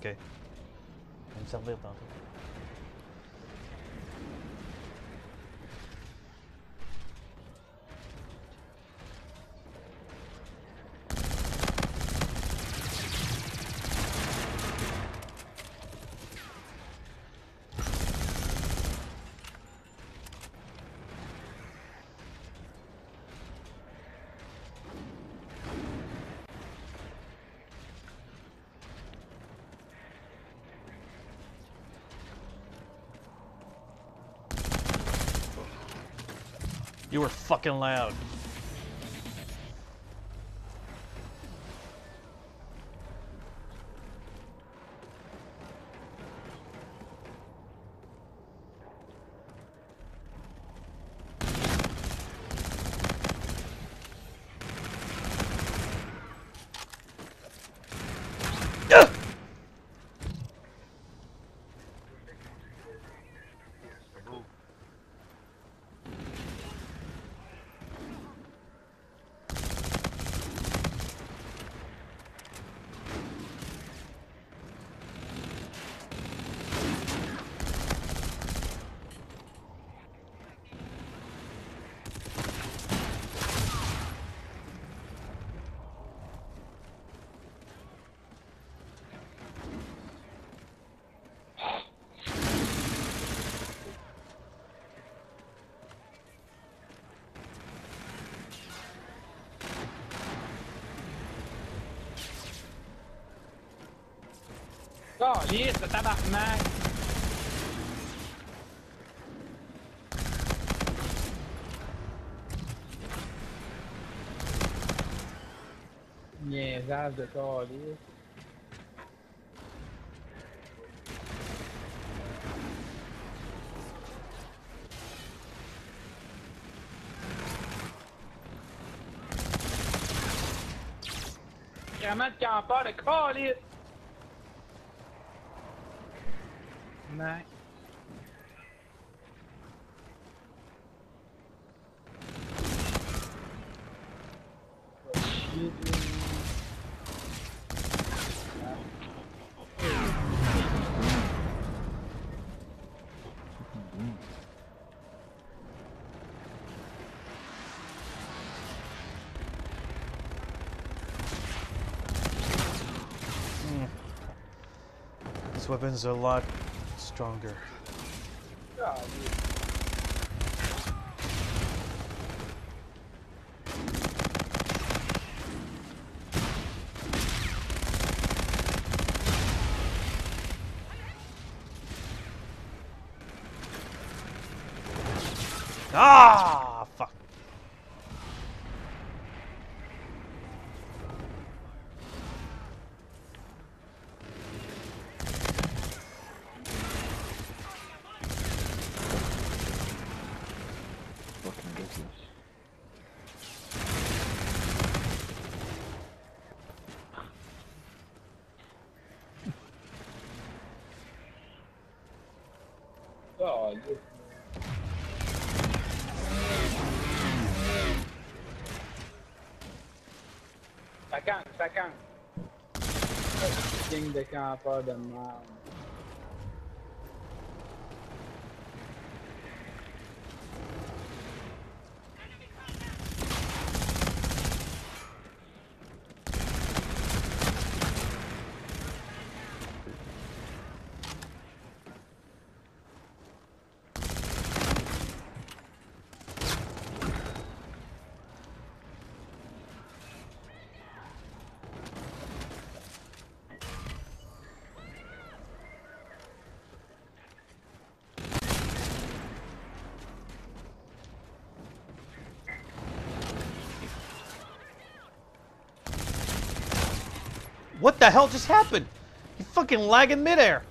Ok. Je vais me servir tantôt. You were fucking loud. Oh, yes, le tabarnak! Niaisage de corps, yes. Vraiment de campeur de corps, yes. Nice. This weapon's a lot stronger. God, ah, fuck. Oh, yeah. Ça campe, ça campe. King de campeur de merde. What the hell just happened? You fucking lagging midair.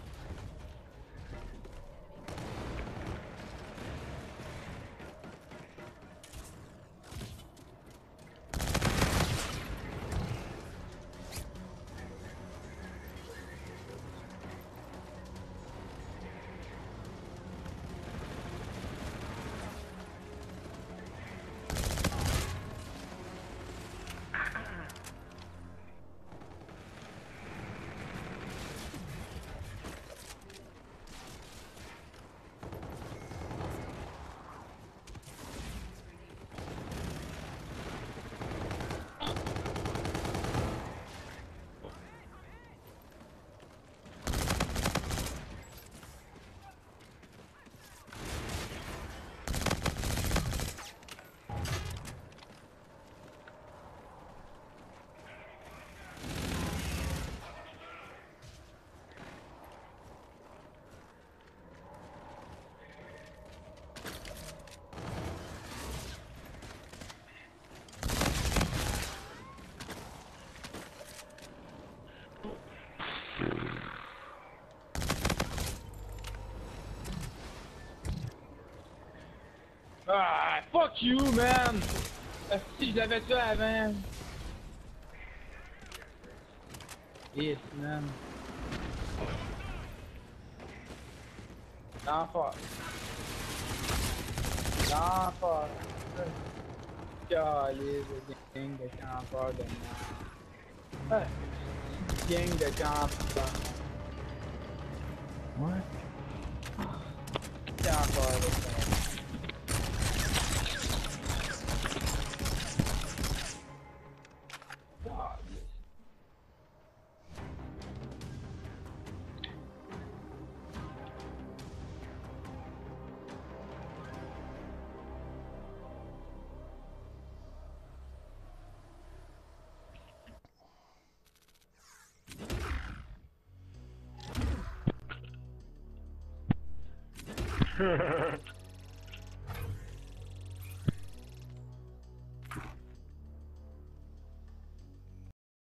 Ah, fuck you, man! Si je l'avais tué avant. Yes, man. L'enfer. L'enfer. Calise, gang de campeurs de merde. Gang de campeurs. Ouais. Campeurs de merde.